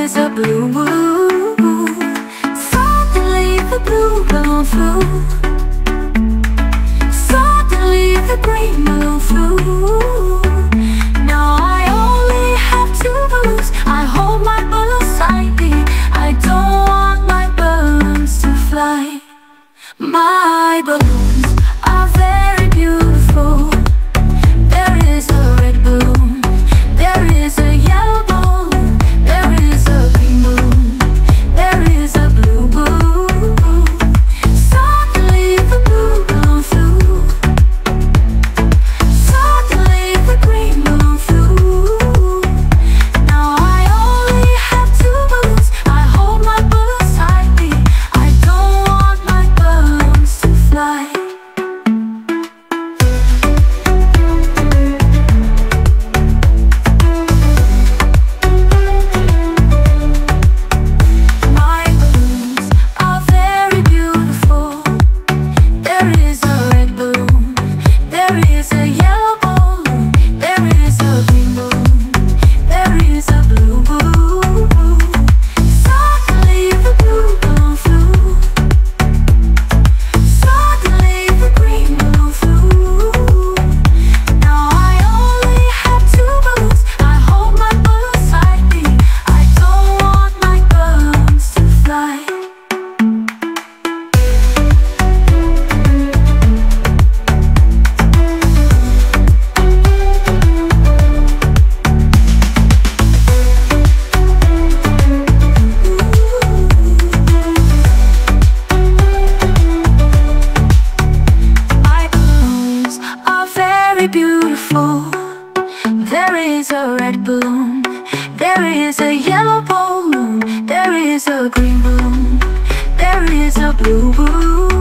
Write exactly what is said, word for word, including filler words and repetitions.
is a blue moon. Suddenly the blue balloon flew. Suddenly the green balloon flew. Now I only have two balloons. I hold my balloons tightly. I don't want my balloons to fly. My balloons are very beautiful. There is a red balloon. There is a yellow balloon. There is a green balloon. There is a blue balloon. Suddenly the blue balloon flew. Suddenly the green balloon flew. Now I only have two balloons. I hold my balloons tightly. I don't want my balloons to fly. Beautiful. There is a red balloon. There is a yellow balloon. There is a green balloon. There is a blue balloon.